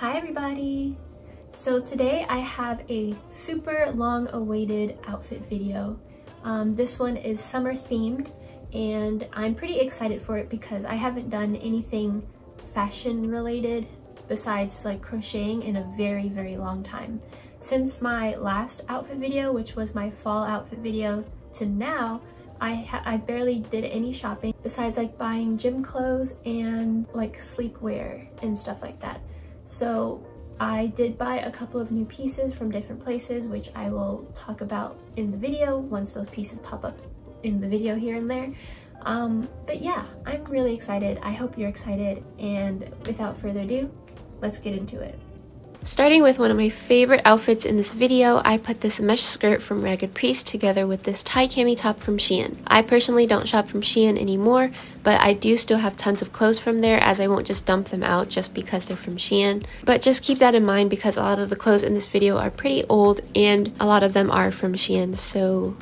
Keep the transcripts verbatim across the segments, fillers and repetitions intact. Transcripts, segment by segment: Hi everybody! So today I have a super long awaited outfit video. Um, this one is summer themed and I'm pretty excited for it because I haven't done anything fashion related besides like crocheting in a very very long time. Since my last outfit video, which was my fall outfit video, to now I, ha I barely did any shopping besides like buying gym clothes and like sleepwear and stuff like that. So I did buy a couple of new pieces from different places, which I will talk about in the video once those pieces pop up in the video here and there. Um, but yeah, I'm really excited. I hope you're excited. And without further ado, let's get into it. Starting with one of my favorite outfits in this video, I put this mesh skirt from Ragged Priest together with this tie cami top from Shein. I personally don't shop from Shein anymore, but I do still have tons of clothes from there as I won't just dump them out just because they're from Shein. But just keep that in mind because a lot of the clothes in this video are pretty old and a lot of them are from Shein, so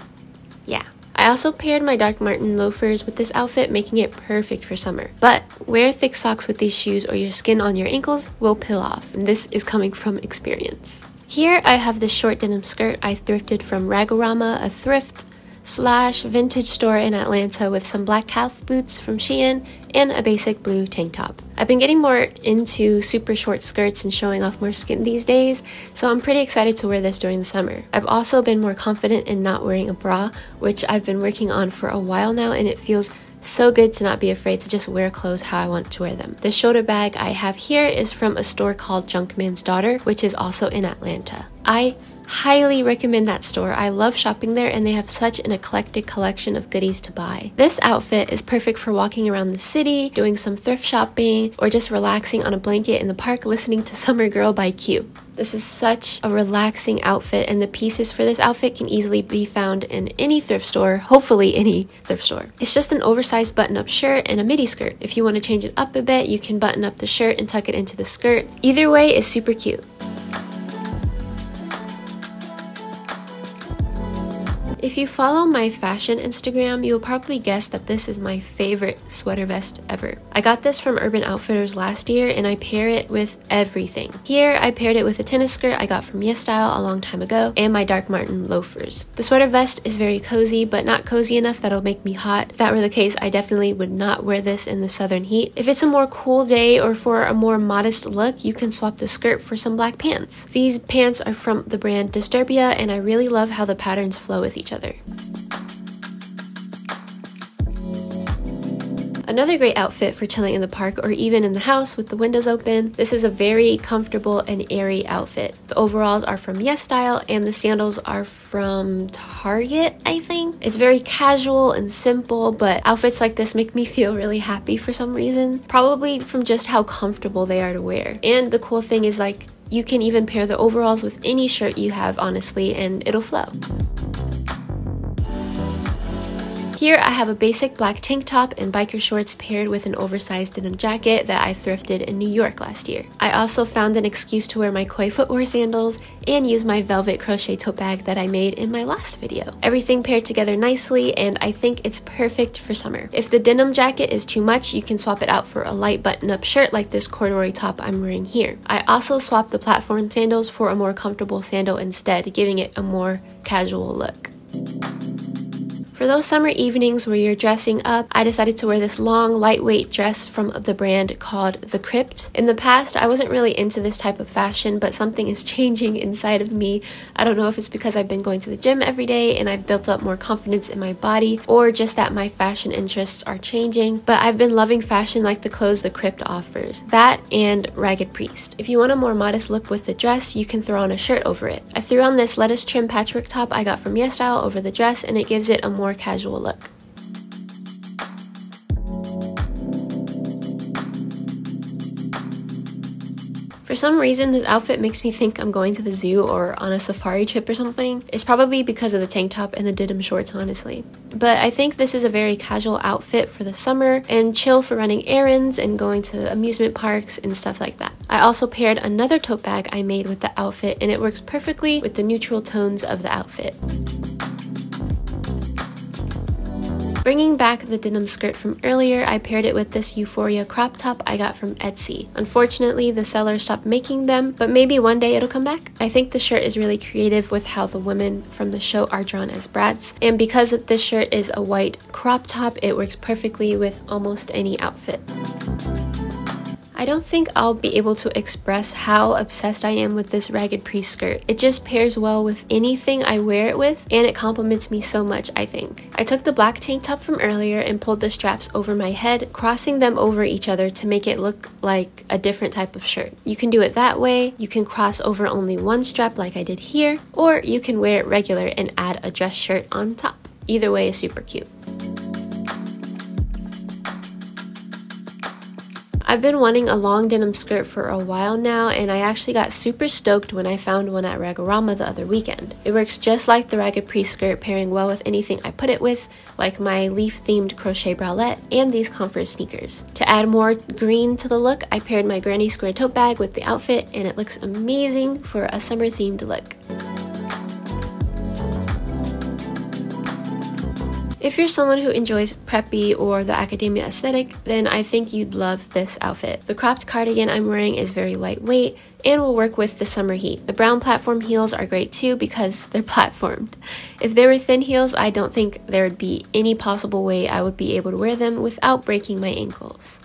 yeah. I also paired my Dr Martens loafers with this outfit, making it perfect for summer. But wear thick socks with these shoes or your skin on your ankles will peel off, and this is coming from experience. Here I have this short denim skirt I thrifted from Ragorama, a thrift slash vintage store in Atlanta, with some black calf boots from Shein and a basic blue tank top. I've been getting more into super short skirts and showing off more skin these days, so I'm pretty excited to wear this during the summer. I've also been more confident in not wearing a bra, which I've been working on for a while now, and it feels so good to not be afraid to just wear clothes how I want to wear them. The shoulder bag I have here is from a store called Junkman's Daughter, which is also in Atlanta. I highly recommend that store. I love shopping there and they have such an eclectic collection of goodies to buy. This outfit is perfect for walking around the city, doing some thrift shopping, or just relaxing on a blanket in the park listening to Summer Girl by Q. This is such a relaxing outfit, and the pieces for this outfit can easily be found in any thrift store, hopefully any thrift store. It's just an oversized button-up shirt and a midi skirt. If you want to change it up a bit, you can button up the shirt and tuck it into the skirt. Either way is super cute. If you follow my fashion Instagram, you'll probably guess that this is my favorite sweater vest ever. I got this from Urban Outfitters last year and I pair it with everything. Here, I paired it with a tennis skirt I got from YesStyle a long time ago and my Dr Martens loafers. The sweater vest is very cozy, but not cozy enough that'll make me hot. If that were the case, I definitely would not wear this in the southern heat. If it's a more cool day or for a more modest look, you can swap the skirt for some black pants. These pants are from the brand Disturbia and I really love how the patterns flow with each other. Other. Another great outfit for chilling in the park or even in the house with the windows open. This is a very comfortable and airy outfit. The overalls are from YesStyle and the sandals are from Target, I think. It's very casual and simple, but outfits like this make me feel really happy for some reason. Probably from just how comfortable they are to wear. And the cool thing is, like, you can even pair the overalls with any shirt you have, honestly, and it'll flow. Here I have a basic black tank top and biker shorts paired with an oversized denim jacket that I thrifted in New York last year. I also found an excuse to wear my koi footwear sandals and use my velvet crochet tote bag that I made in my last video. Everything paired together nicely and I think it's perfect for summer. If the denim jacket is too much, you can swap it out for a light button-up shirt like this corduroy top I'm wearing here. I also swapped the platform sandals for a more comfortable sandal instead, giving it a more casual look. For those summer evenings where you're dressing up, I decided to wear this long, lightweight dress from the brand called The Crypt. In the past, I wasn't really into this type of fashion, but something is changing inside of me. I don't know if it's because I've been going to the gym every day and I've built up more confidence in my body, or just that my fashion interests are changing, but I've been loving fashion like the clothes The Crypt offers. That and Ragged Priest. If you want a more modest look with the dress, you can throw on a shirt over it. I threw on this lettuce trim patchwork top I got from YesStyle over the dress, and it gives it a more more casual look. For some reason, this outfit makes me think I'm going to the zoo or on a safari trip or something. It's probably because of the tank top and the denim shorts, honestly. But I think this is a very casual outfit for the summer and chill for running errands and going to amusement parks and stuff like that. I also paired another tote bag I made with the outfit and it works perfectly with the neutral tones of the outfit. Bringing back the denim skirt from earlier, I paired it with this Euphoria crop top I got from Etsy. Unfortunately, the seller stopped making them, but maybe one day it'll come back. I think the shirt is really creative with how the women from the show are drawn as brats, and because this shirt is a white crop top, it works perfectly with almost any outfit. I don't think I'll be able to express how obsessed I am with this Ragged Priest skirt. It just pairs well with anything I wear it with, and it compliments me so much, I think. I took the black tank top from earlier and pulled the straps over my head, crossing them over each other to make it look like a different type of shirt. You can do it that way, you can cross over only one strap like I did here, or you can wear it regular and add a dress shirt on top. Either way is super cute. I've been wanting a long denim skirt for a while now, and I actually got super stoked when I found one at Ragorama the other weekend. It works just like the Ragged Priest skirt, pairing well with anything I put it with, like my leaf-themed crochet bralette and these Converse sneakers. To add more green to the look, I paired my granny square tote bag with the outfit, and it looks amazing for a summer-themed look. If you're someone who enjoys preppy or the academia aesthetic, then I think you'd love this outfit. The cropped cardigan I'm wearing is very lightweight and will work with the summer heat. The brown platform heels are great too because they're platformed. If they were thin heels, I don't think there would be any possible way I would be able to wear them without breaking my ankles.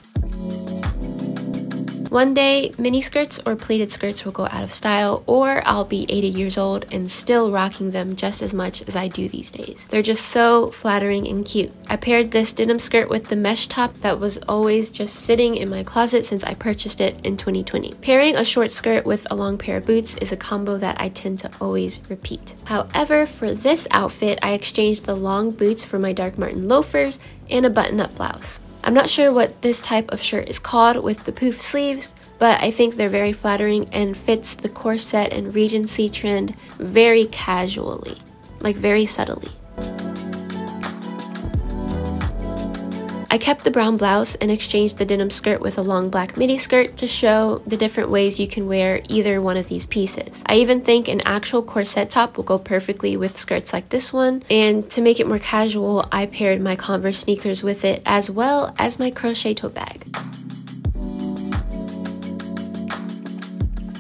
One day, mini skirts or pleated skirts will go out of style, or I'll be eighty years old and still rocking them just as much as I do these days. They're just so flattering and cute. I paired this denim skirt with the mesh top that was always just sitting in my closet since I purchased it in twenty twenty. Pairing a short skirt with a long pair of boots is a combo that I tend to always repeat. However, for this outfit, I exchanged the long boots for my Dr Martens loafers and a button-up blouse. I'm not sure what this type of shirt is called with the poof sleeves, but I think they're very flattering and fits the corset and Regency trend very casually, like very subtly. I kept the brown blouse and exchanged the denim skirt with a long black midi skirt to show the different ways you can wear either one of these pieces. I even think an actual corset top will go perfectly with skirts like this one, and to make it more casual, I paired my Converse sneakers with it as well as my crochet tote bag.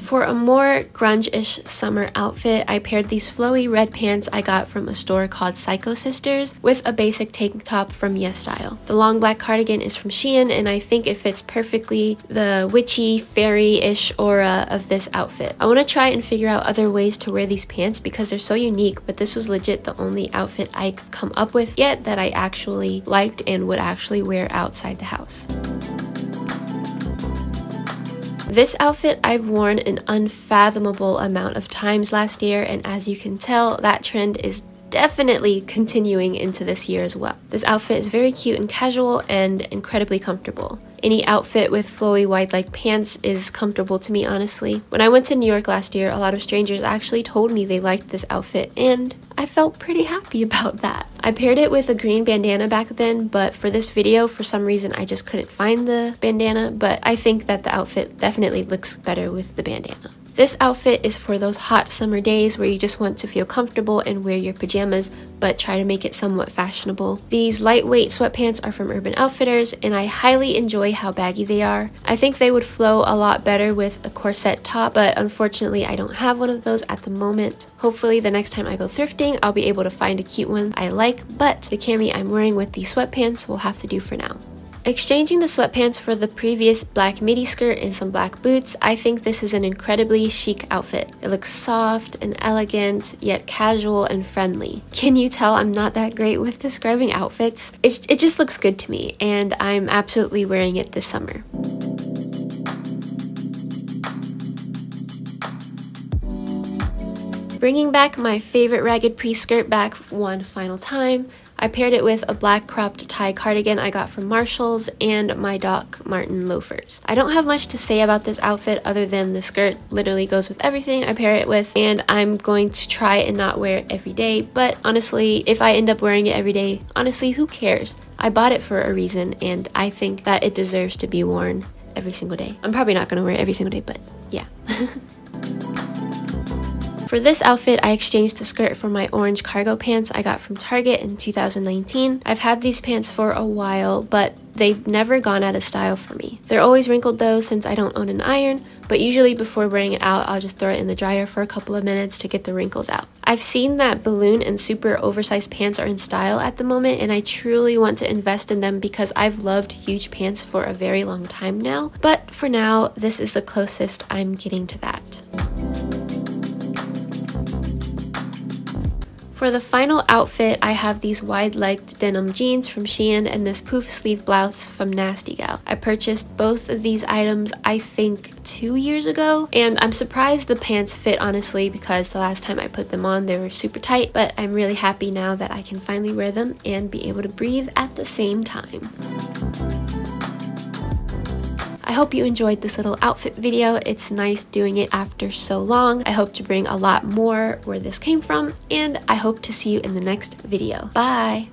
For a more grunge-ish summer outfit, I paired these flowy red pants I got from a store called Psycho Sisters with a basic tank top from YesStyle. The long black cardigan is from Shein, and I think it fits perfectly the witchy, fairy-ish aura of this outfit. I want to try and figure out other ways to wear these pants because they're so unique, but this was legit the only outfit I've come up with yet that I actually liked and would actually wear outside the house. This outfit I've worn an unfathomable amount of times last year, and as you can tell, that trend is definitely continuing into this year as well. This outfit is very cute and casual and incredibly comfortable. Any outfit with flowy wide leg pants is comfortable to me, honestly. When I went to New York last year, a lot of strangers actually told me they liked this outfit, and I felt pretty happy about that. I paired it with a green bandana back then, but for this video, for some reason, I just couldn't find the bandana, but I think that the outfit definitely looks better with the bandana. This outfit is for those hot summer days where you just want to feel comfortable and wear your pajamas, but try to make it somewhat fashionable. These lightweight sweatpants are from Urban Outfitters, and I highly enjoy how baggy they are. I think they would flow a lot better with a corset top, but unfortunately I don't have one of those at the moment. Hopefully the next time I go thrifting, I'll be able to find a cute one I like, but the cami I'm wearing with these sweatpants will have to do for now. Exchanging the sweatpants for the previous black midi skirt and some black boots, I think this is an incredibly chic outfit. It looks soft and elegant, yet casual and friendly. Can you tell I'm not that great with describing outfits? It's, it just looks good to me, and I'm absolutely wearing it this summer. Bringing back my favorite Ragged Priest skirt back one final time, I paired it with a black cropped tie cardigan I got from Marshalls and my Doc Martens loafers. I don't have much to say about this outfit other than the skirt literally goes with everything I pair it with, and I'm going to try and not wear it every day, but honestly, if I end up wearing it every day, honestly, who cares? I bought it for a reason, and I think that it deserves to be worn every single day. I'm probably not gonna wear it every single day, but yeah. For this outfit, I exchanged the skirt for my orange cargo pants I got from Target in two thousand nineteen. I've had these pants for a while, but they've never gone out of style for me. They're always wrinkled though, since I don't own an iron, but usually before wearing it out, I'll just throw it in the dryer for a couple of minutes to get the wrinkles out. I've seen that balloon and super oversized pants are in style at the moment, and I truly want to invest in them because I've loved huge pants for a very long time now. But for now, this is the closest I'm getting to that. For the final outfit, I have these wide-legged denim jeans from Shein and this poof sleeve blouse from Nasty Gal. I purchased both of these items, I think, two years ago, and I'm surprised the pants fit, honestly, because the last time I put them on, they were super tight, but I'm really happy now that I can finally wear them and be able to breathe at the same time. I hope you enjoyed this little outfit video. It's nice doing it after so long. I hope to bring a lot more where this came from, and I hope to see you in the next video. Bye!